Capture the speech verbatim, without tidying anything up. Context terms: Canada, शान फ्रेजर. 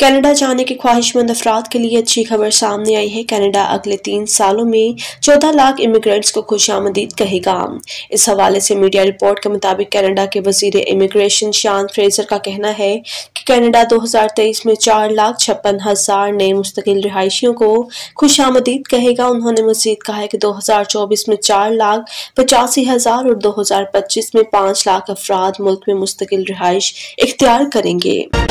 Canada जाने के ख्वाहिशमंद अफराद के लिए अच्छी खबर सामने आई है। कनाडा अगले तीन सालों में चौदह लाख इमिग्रेंट्स को खुशामदीद कहेगा। इस हवाले से मीडिया रिपोर्ट के मुताबिक कनाडा के वजीर इमिग्रेशन शान फ्रेजर का कहना है कि कनाडा दो हज़ार तेईस में चार लाख छप्पन हजार नए मुस्तकिल रिहायशियों को खुशामदीद कहेगा। उन्होंने मजीद कहा है कि दो हज़ार चौबीस में चार लाख पचासी हजार और दो हज़ार पच्चीस में पाँच लाख अफराद मुल्क में मुस्तकिल रिहाइश इख्तियार करेंगे।